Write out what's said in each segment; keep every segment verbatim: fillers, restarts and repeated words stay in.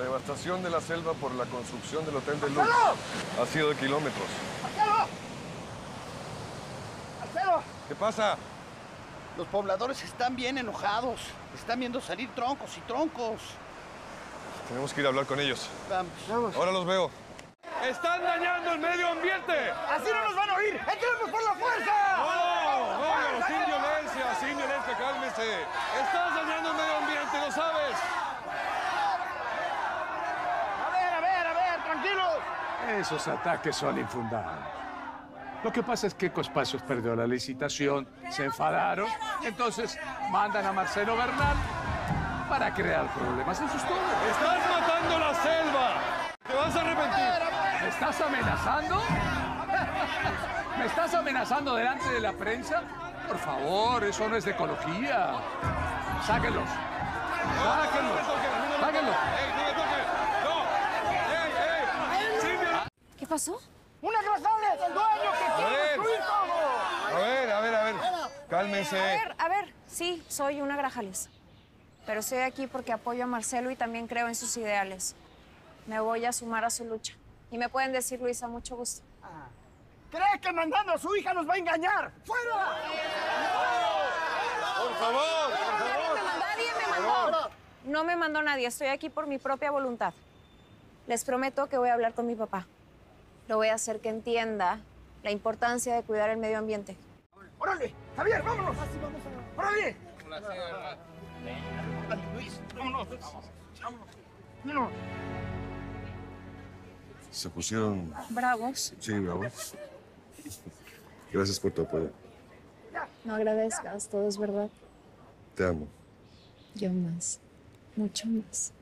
La devastación de la selva por la construcción del Hotel de Luz ha sido de kilómetros. ¡Marcelo! ¡Marcelo! ¿Qué pasa? Los pobladores están bien enojados. Están viendo salir troncos y troncos. Tenemos que ir a hablar con ellos. Vamos. Ahora los veo. ¡Están dañando el medio ambiente! ¡Así no nos van a oír! ¡Entremos por la fuerza! ¡No! ¡No! ¡Sin violencia! ¡Sin violencia! ¡Cálmese! ¡Estás dañando el medio ambiente! ¡Lo sabes! A ver, a ver, a ver, tranquilos. Esos ataques son infundados. Lo que pasa es que Cospasos perdió la licitación, se enfadaron, entonces mandan a Marcelo Bernal para crear problemas. Eso es todo. ¡Estás matando la selva! ¡Te vas a arrepentir! ¿Me estás amenazando? ¿Me estás amenazando delante de la prensa? Por favor, eso no es de ecología. Sáquenlos. Sáquenlos. Sáquenlos. ¿Qué pasó? ¡Una grajales del dueño que quiere destruir todo! A ver, a ver, a ver. Cálmense. A ver, a ver. Sí, soy una grajales. Pero estoy aquí porque apoyo a Marcelo y también creo en sus ideales. Me voy a sumar a su lucha. Y me pueden decir, Luisa, mucho gusto. Ah. ¿Cree que mandando a su hija nos va a engañar? ¡Fuera! ¡No! ¡Por favor! ¡Por favor! Nadie me mandó. No me mandó nadie. Estoy aquí por mi propia voluntad. Les prometo que voy a hablar con mi papá. Lo voy a hacer que entienda la importancia de cuidar el medio ambiente. ¡Órale! ¡Javier, vámonos! Así vamos a... ¡Órale! Luis, vámonos. Vámonos. Vámonos. Se pusieron... ¿Bravos? Sí, bravos. Gracias por tu apoyo. No agradezcas, todo es verdad. Te amo. Yo más. Mucho más.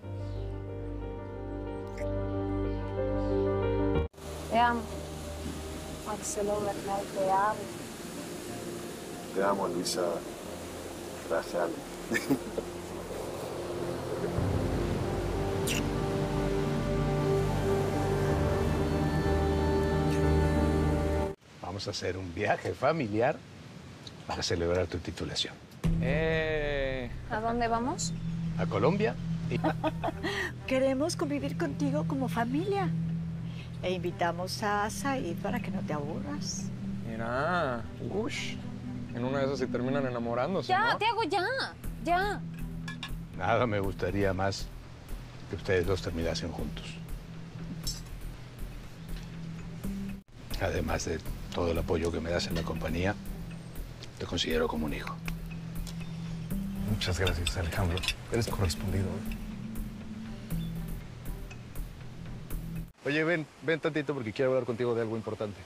Te amo. Marcelo Bernal, te amo. Te amo, Luisa. Gracias, Ale. Vamos a hacer un viaje familiar para celebrar tu titulación. Eh... ¿A dónde vamos? A Colombia. Queremos convivir contigo como familia. E invitamos a Said para que no te aburras. Mira, ush. En una de esas se terminan enamorándose. Ya, ¿no? Tiago, ya, ya. Nada me gustaría más que ustedes dos terminasen juntos. Además de todo el apoyo que me das en la compañía, te considero como un hijo. Muchas gracias, Alejandro. Eres correspondido. Oye, ven, ven tantito porque quiero hablar contigo de algo importante.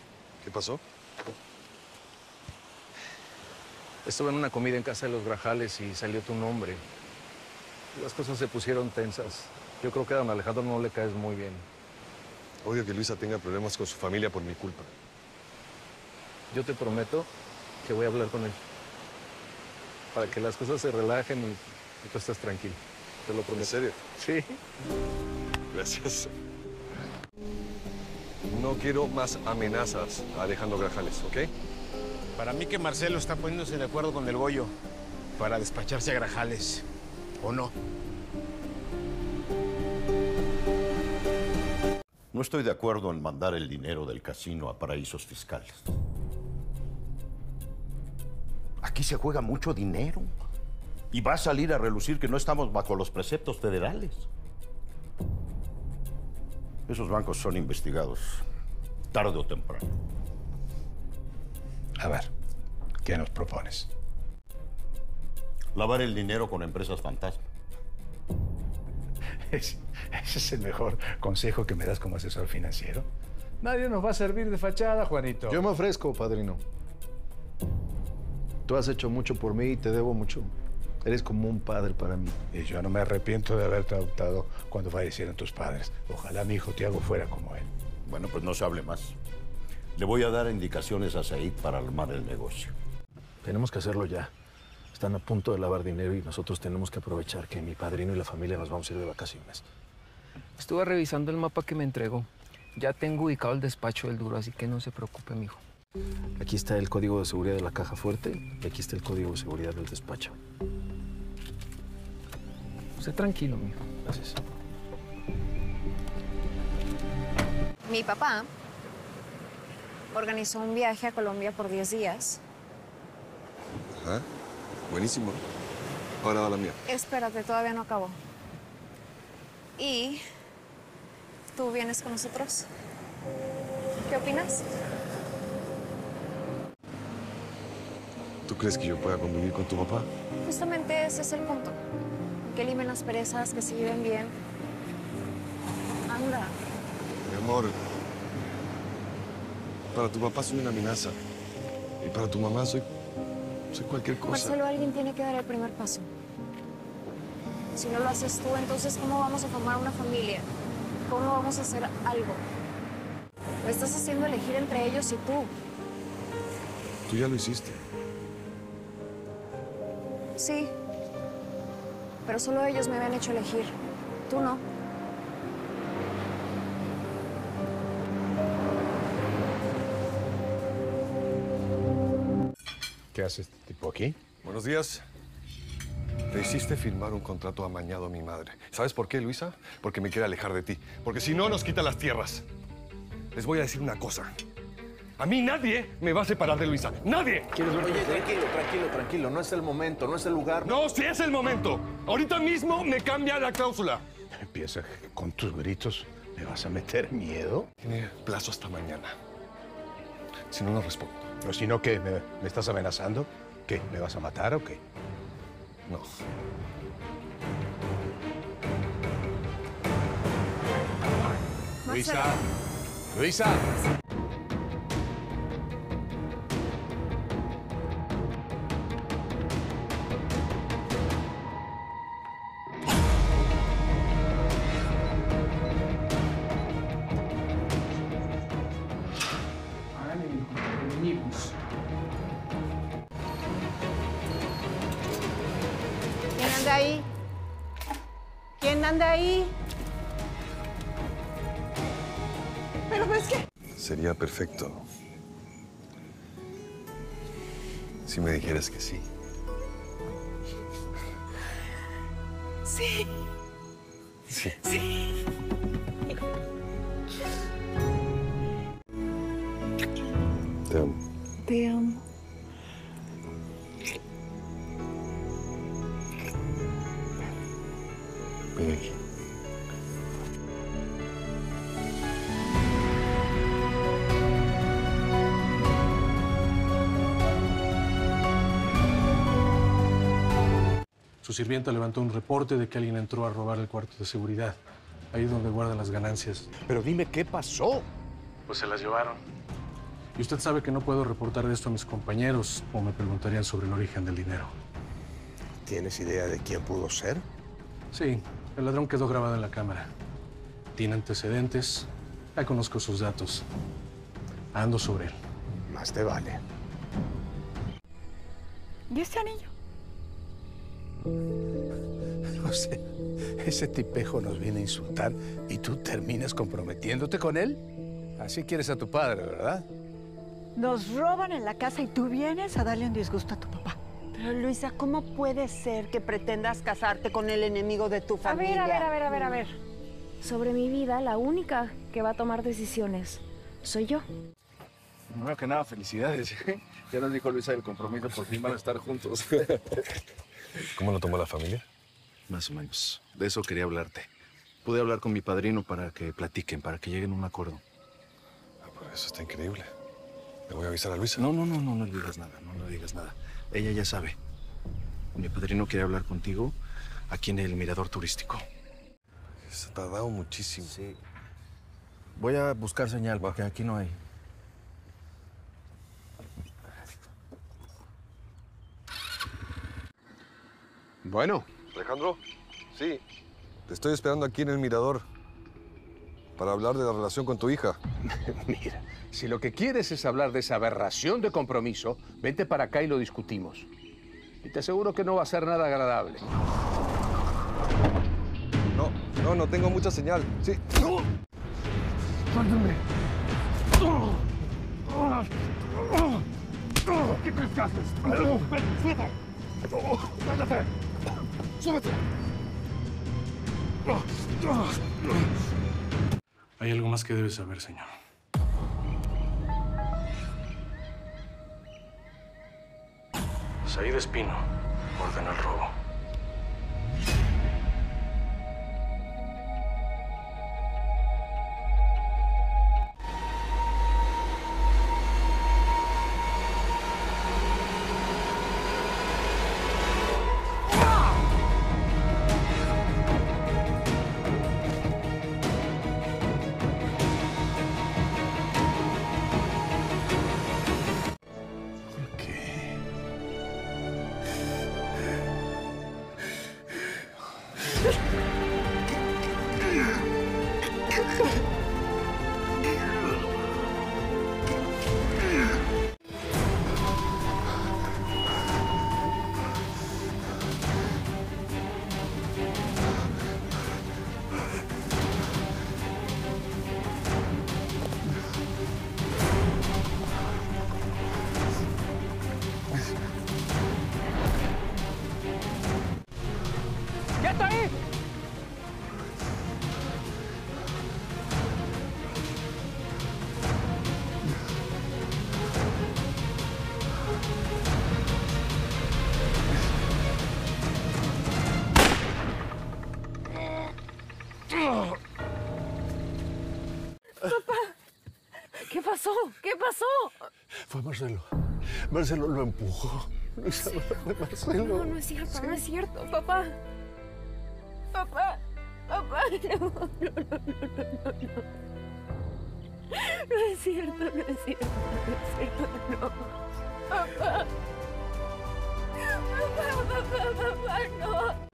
¿Qué pasó? Estuve en una comida en casa de los Grajales y salió tu nombre. Las cosas se pusieron tensas. Yo creo que a don Alejandro no le caes muy bien. Odio que Luisa tenga problemas con su familia por mi culpa. Yo te prometo que voy a hablar con él. Para que las cosas se relajen y, y tú estés tranquilo. Te lo prometo. ¿En serio? Sí. Gracias. No quiero más amenazas a Alejandro Grajales, ¿ok? Para mí que Marcelo está poniéndose de acuerdo con el Goyo para despacharse a Grajales, ¿o no? No estoy de acuerdo en mandar el dinero del casino a paraísos fiscales. Aquí se juega mucho dinero y va a salir a relucir que no estamos bajo los preceptos federales. Esos bancos son investigados tarde o temprano. A ver, ¿qué nos propones? Lavar el dinero con empresas fantasma. Ese es el mejor consejo que me das como asesor financiero. Nadie nos va a servir de fachada, Juanito. Yo me ofrezco, padrino. Tú has hecho mucho por mí y te debo mucho. Eres como un padre para mí. Y yo no me arrepiento de haberte adoptado cuando fallecieron tus padres. Ojalá mi hijo Tiago fuera como él. Bueno, pues no se hable más. Le voy a dar indicaciones a Said para armar el negocio. Tenemos que hacerlo ya. Están a punto de lavar dinero y nosotros tenemos que aprovechar que mi padrino y la familia nos vamos a ir de vacaciones. Estuve revisando el mapa que me entregó. Ya tengo ubicado el despacho del duro, así que no se preocupe, mijo. Aquí está el código de seguridad de la caja fuerte y aquí está el código de seguridad del despacho. Usted tranquilo, mijo. Gracias. Mi papá organizó un viaje a Colombia por diez días. Ajá, buenísimo. Ahora va la mía. Espérate, todavía no acabó. Y tú vienes con nosotros. ¿Qué opinas? ¿Tú crees que yo pueda convivir con tu papá? Justamente ese es el punto. Que limen las perezas, que se lleven bien. Anda. Mi amor, para tu papá soy una amenaza. Y para tu mamá soy, soy cualquier cosa. Marcelo, alguien tiene que dar el primer paso. Si no lo haces tú, entonces, ¿cómo vamos a formar una familia? ¿Cómo vamos a hacer algo? Lo estás haciendo elegir entre ellos y tú. Tú ya lo hiciste. Sí. Pero solo ellos me habían hecho elegir. Tú no. ¿Qué hace este tipo aquí? Buenos días. Le hiciste firmar un contrato amañado a mi madre. ¿Sabes por qué, Luisa? Porque me quiere alejar de ti. Porque si no, nos quita las tierras. Les voy a decir una cosa. A mí nadie me va a separar de Luisa. ¡Nadie! Oye, tranquilo, tranquilo, tranquilo. No es el momento, no es el lugar. No, sí es el momento. Ahorita mismo me cambia la cláusula. Empieza con tus gritos. ¿Me vas a meter miedo? Tiene plazo hasta mañana. Si no, no respondo. ¿Pero si no qué? ¿Me, me estás amenazando? ¿Qué? ¿Me vas a matar o qué? No. Luisa. Luisa. Anda ahí. Pero es que... Sería perfecto si me dijeras que sí. Sí. Sí. Sí. Te amo. Te amo. Ven aquí. Su sirvienta levantó un reporte de que alguien entró a robar el cuarto de seguridad, ahí donde guardan las ganancias. Pero dime, ¿qué pasó? Pues se las llevaron. Y usted sabe que no puedo reportar esto a mis compañeros o me preguntarían sobre el origen del dinero. ¿Tienes idea de quién pudo ser? Sí, el ladrón quedó grabado en la cámara. Tiene antecedentes, ya conozco sus datos. Ando sobre él. Más te vale. ¿Y este anillo? No sé, ese tipejo nos viene a insultar y tú terminas comprometiéndote con él. Así quieres a tu padre, ¿verdad? Nos roban en la casa y tú vienes a darle un disgusto a tu papá. Pero, Luisa, ¿cómo puede ser que pretendas casarte con el enemigo de tu familia? A ver, a ver, a ver, a ver. Sobre mi vida, la única que va a tomar decisiones soy yo. Primero que nada, felicidades. Ya nos dijo Luisa el compromiso, por fin van a estar juntos. ¿Cómo lo tomó la familia? Más o menos. De eso quería hablarte. Pude hablar con mi padrino para que platiquen, para que lleguen a un acuerdo. Ah, pues eso está increíble. ¿Le voy a avisar a Luisa? No, no, no, no, no le digas nada, no le digas nada. Ella ya sabe. Mi padrino quiere hablar contigo aquí en el mirador turístico. Se ha tardado muchísimo. Sí. Voy a buscar señal, porque aquí no hay. Bueno. Alejandro, sí. Te estoy esperando aquí en el mirador para hablar de la relación con tu hija. Mira, si lo que quieres es hablar de esa aberración de compromiso, vente para acá y lo discutimos. Y te aseguro que no va a ser nada agradable. No, no, no tengo mucha señal. Sí. ¡No! ¡Suéltame! ¿Qué crees que haces? ¡Súbete! ¡Súbete! ¡Súbete! Hay algo más que debe saber, señor. Said de Espino ordenó el robo. ¿Qué pasó? Fue Marcelo. Marcelo lo empujó. Luisa, sí. Marcelo. No, no es cierto, sí. no es cierto. Papá. Papá. Papá. No, no, no, no, no. No es cierto, no es cierto, no es cierto, no. Papá. Papá, papá, papá, no.